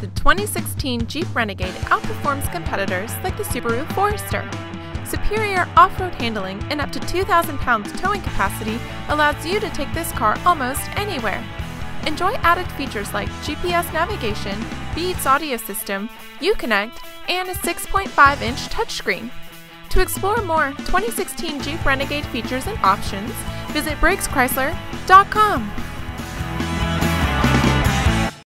the 2016 Jeep Renegade outperforms competitors like the Subaru Forester. Superior off-road handling and up to 2,000 pounds towing capacity allows you to take this car almost anywhere. Enjoy added features like GPS navigation, Beats Audio System, Uconnect, and a 6.5-inch touchscreen. To explore more 2016 Jeep Renegade features and options, visit briggslawrence.com.